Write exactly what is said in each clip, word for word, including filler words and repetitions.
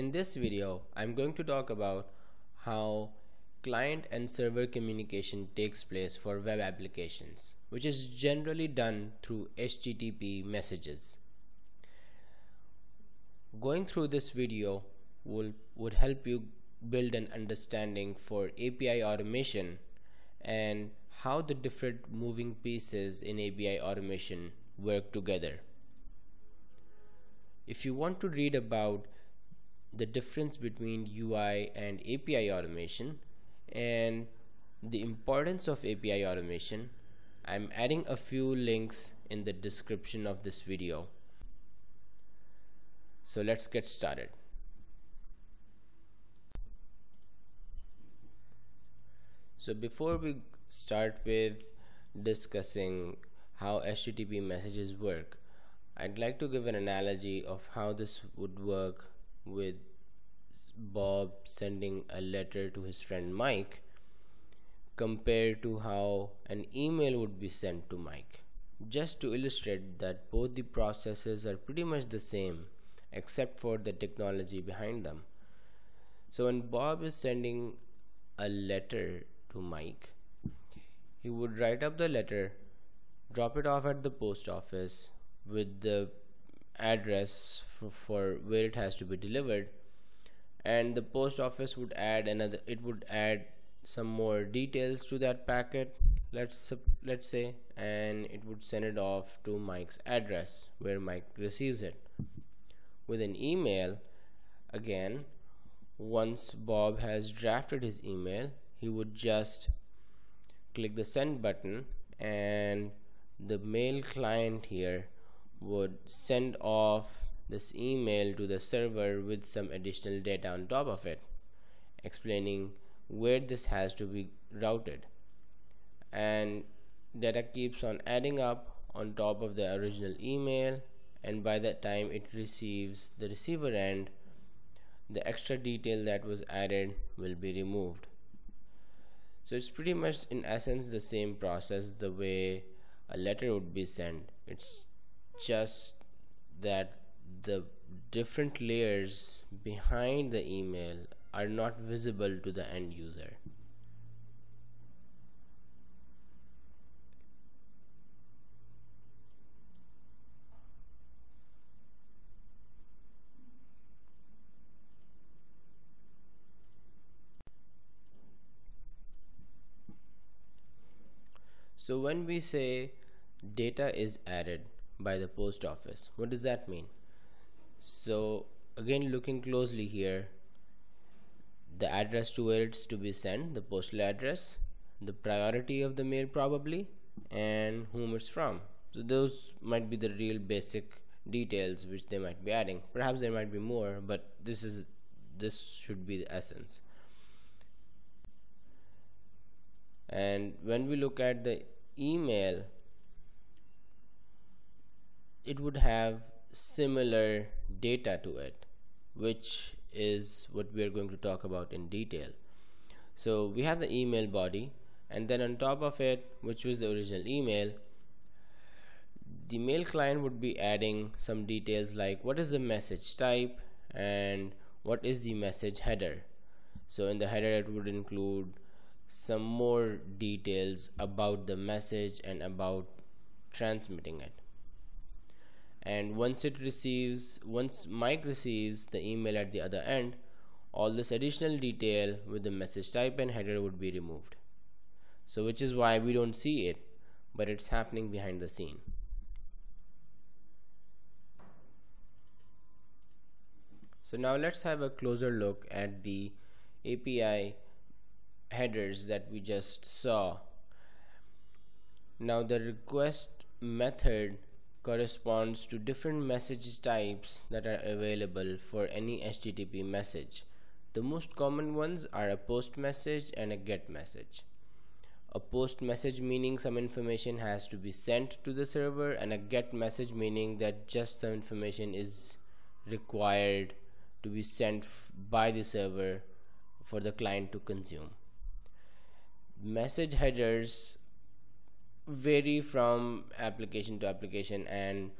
In this video, I'm going to talk about how client and server communication takes place for web applications, which is generally done through H T T P messages. Going through this video will would help you build an understanding for A P I automation and how the different moving pieces in A P I automation work together. If you want to read about the difference between U I and A P I automation and the importance of A P I automation, I'm adding a few links in the description of this video. So let's get started. So before we start with discussing how H T T P messages work, I'd like to give an analogy of how this would work with Bob sending a letter to his friend Mike compared to how an email would be sent to Mike, just to illustrate that both the processes are pretty much the same except for the technology behind them. So when Bob is sending a letter to Mike, he would write up the letter, drop it off at the post office with the address for, for where it has to be delivered, and the post office would add another it would add some more details to that packet, let's let's say, and it would send it off to Mike's address where Mike receives it. With an email, again, once Bob has drafted his email, he would just click the send button and the mail client here would send off this email to the server with some additional data on top of it, explaining where this has to be routed, and data keeps on adding up on top of the original email, and by the time it receives the receiver end, the extra detail that was added will be removed. So it's pretty much in essence the same process the way a letter would be sent. It's just that the different layers behind the email are not visible to the end user. So when we say data is added by the post office, what does that mean? So again, looking closely here, the address to where it's to be sent, the postal address, the priority of the mail probably, and whom it's from. So those might be the real basic details which they might be adding. Perhaps there might be more, but this is this should be the essence. And when we look at the email, it would have similar data to it, which is what we are going to talk about in detail. So we have the email body, and then on top of it, which was the original email, the mail client would be adding some details like what is the message type and what is the message header. So in the header, it would include some more details about the message and about transmitting it. And once it receives once Mike receives the email at the other end, all this additional detail with the message type and header would be removed. So which is why we don't see it, but it's happening behind the scene. So now let's have a closer look at the A P I headers that we just saw. Now the request method corresponds to different message types that are available for any H T T P message. The most common ones are a post message and a get message. A post message meaning some information has to be sent to the server, and a get message meaning that just some information is required to be sent by the server for the client to consume. Message headers vary from application to application, and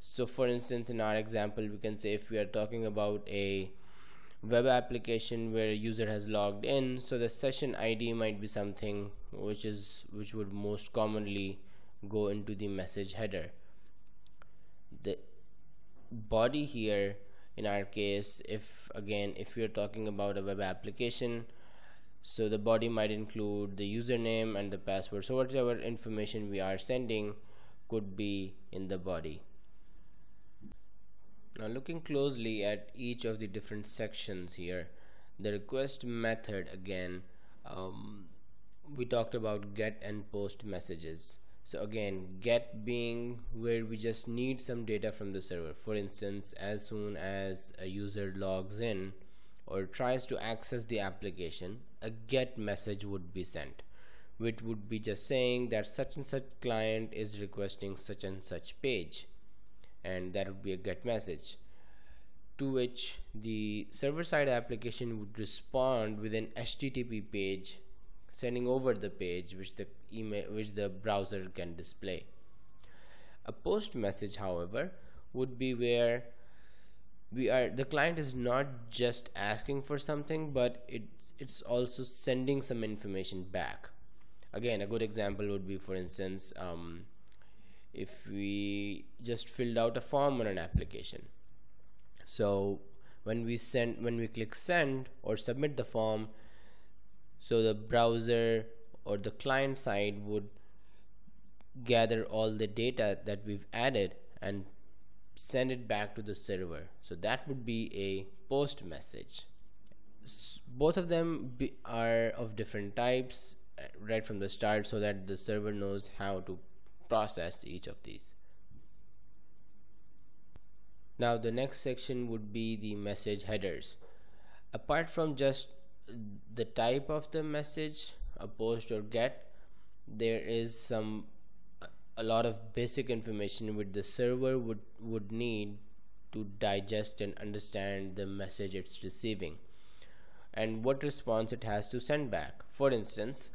so for instance in our example we can say if we are talking about a web application where a user has logged in. So the session I D might be something which is which would most commonly go into the message header. The body here, in our case, if again if we are talking about a web application, so the body might include the username and the password. So whatever information we are sending could be in the body. Now looking closely at each of the different sections here, the request method, again um, we talked about get and post messages. So again, get being where we just need some data from the server. For instance, as soon as a user logs in or tries to access the application, a get message would be sent, which would be just saying that such and such client is requesting such and such page, and that would be a get message, to which the server-side application would respond with an H T T P page, sending over the page which the email which the browser can display. A post message, however, would be where we are the client is not just asking for something, but it's it's also sending some information back. Again, a good example would be, for instance, um, if we just filled out a form on an application. So when we send when we click send or submit the form, so the browser or the client side would gather all the data that we've added and send it back to the server. So that would be a post message. S- both of them be are of different types uh, right from the start, so that the server knows how to process each of these. Now the next section would be the message headers. Apart from just the type of the message, a post or get, there is some a lot of basic information which the server would would need to digest and understand the message it's receiving and what response it has to send back. For instance,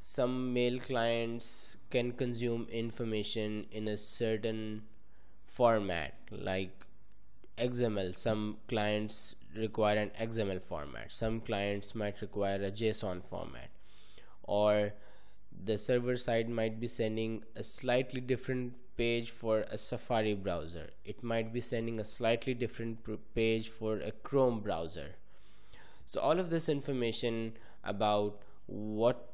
some mail clients can consume information in a certain format, like X M L. Some clients require an X M L format, some clients might require a JSON format, or the server side might be sending a slightly different page for a Safari browser, it might be sending a slightly different page for a Chrome browser. So all of this information about what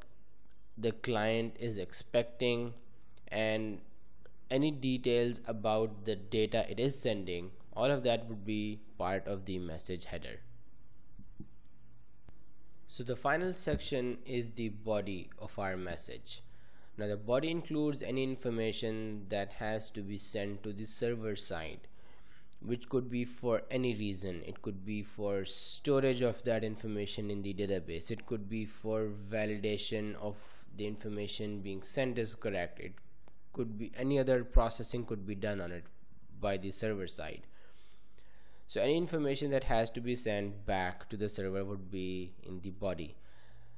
the client is expecting and any details about the data it is sending, all of that would be part of the message header. So the final section is the body of our message. Now the body includes any information that has to be sent to the server side, which could be for any reason. It could be for storage of that information in the database, it could be for validation of the information being sent is correct, it could be any other processing could be done on it by the server side. So any information that has to be sent back to the server would be in the body.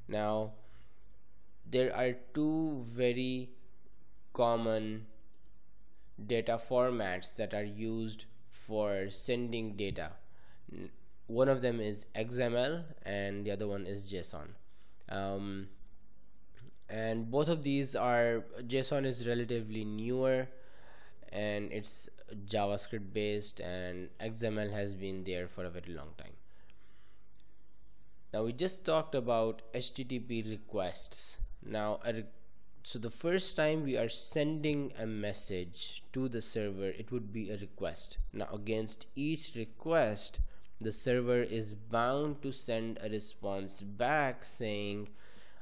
Now there are two very common data formats that are used for sending data. One of them is X M L and the other one is JSON. Um, and both of these are, JSON is relatively newer and it's JavaScript based, and X M L has been there for a very long time. Now we just talked about H T T P requests. Now a re so the first time we are sending a message to the server, it would be a request. Now against each request, the server is bound to send a response back saying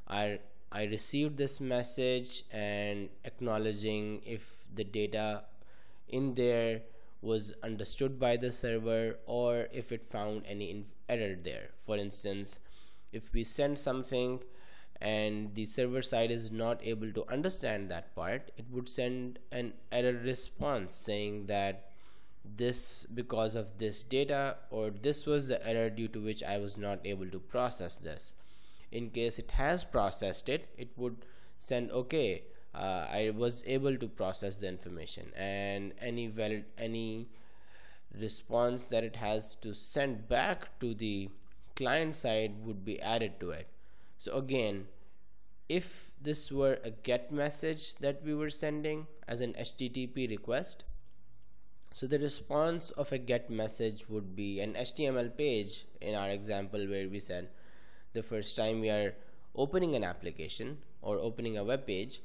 I I received this message, and acknowledging if the data in there was understood by the server or if it found any error there. For instance, if we send something and the server side is not able to understand that part, it would send an error response saying that this because of this data, or this was the error due to which I was not able to process this. In case it has processed it, it would send okay, Uh, I was able to process the information, and any valid any response that it has to send back to the client side would be added to it. So again, if this were a GET message that we were sending as an H T T P request, so the response of a GET message would be an H T M L page in our example, where we said the first time we are opening an application or opening a web page,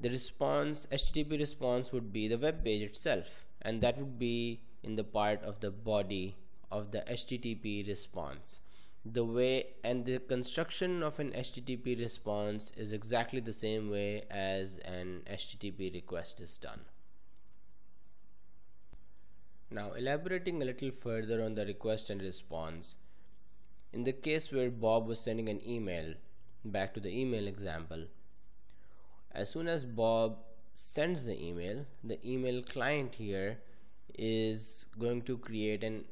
the response, H T T P response, would be the web page itself, and that would be in the part of the body of the H T T P response. The way and the construction of an H T T P response is exactly the same way as an H T T P request is done. Now, elaborating a little further on the request and response, in the case where Bob was sending an email, back to the email example, as soon as Bob sends the email, the email client here is going to create an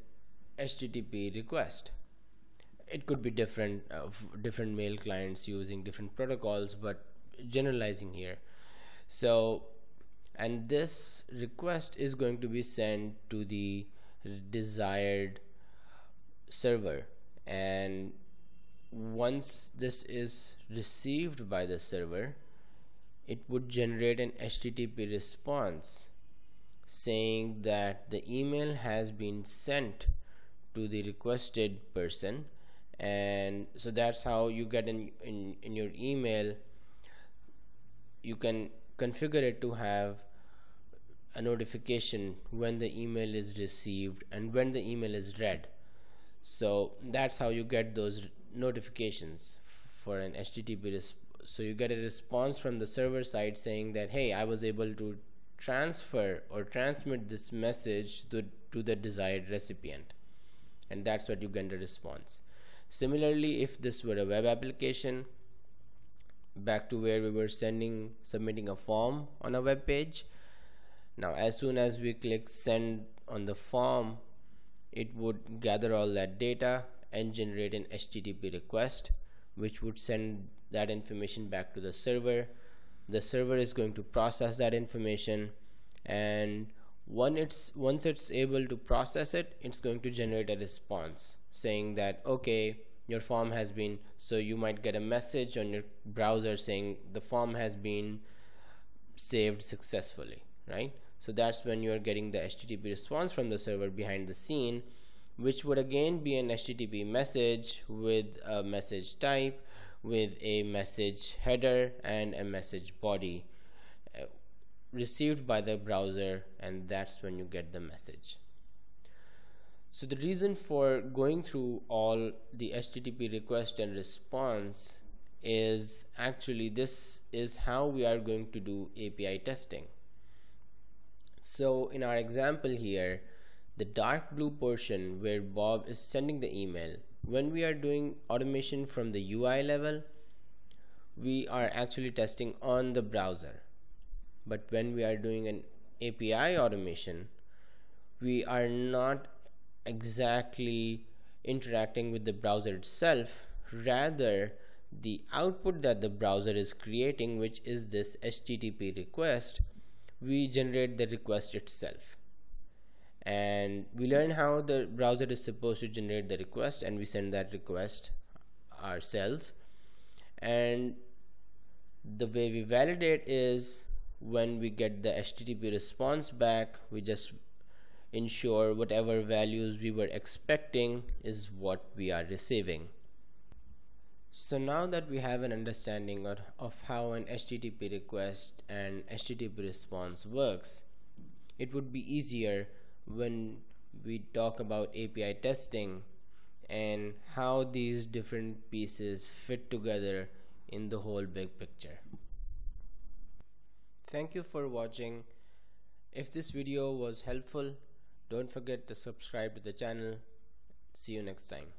H T T P request. It could be different uh, different mail clients using different protocols, but generalizing here. So, and this request is going to be sent to the desired server, and once this is received by the server, it would generate an H T T P response saying that the email has been sent to the requested person. And so that's how you get in, in in your email, you can configure it to have a notification when the email is received and when the email is read. So that's how you get those notifications for an H T T P response. So you get a response from the server side saying that, hey, I was able to transfer or transmit this message to, to the desired recipient, and that's what you get the response. Similarly, if this were a web application, back to where we were sending submitting a form on a web page, now as soon as we click send on the form, it would gather all that data and generate an H T T P request, which would send that information back to the server. The server is going to process that information, and Once it's, once it's able to process it, it's going to generate a response saying that, okay, your form has been, so you might get a message on your browser saying the form has been saved successfully, right? So that's when you're getting the H T T P response from the server behind the scene, which would again be an H T T P message with a message type, with a message header and a message body, received by the browser, and that's when you get the message. So the reason for going through all the H T T P request and response is actually this is how we are going to do A P I testing. So in our example here, the dark blue portion where Bob is sending the email, when we are doing automation from the U I level, we are actually testing on the browser. But when we are doing an A P I automation, we are not exactly interacting with the browser itself, rather the output that the browser is creating, which is this H T T P request, we generate the request itself. And we learn how the browser is supposed to generate the request, and we send that request ourselves. And the way we validate is, when we get the H T T P response back, we just ensure whatever values we were expecting is what we are receiving. So now that we have an understanding of, of how an H T T P request and H T T P response works, it would be easier when we talk about A P I testing and how these different pieces fit together in the whole big picture. Thank you for watching. If this video was helpful, don't forget to subscribe to the channel. See you next time.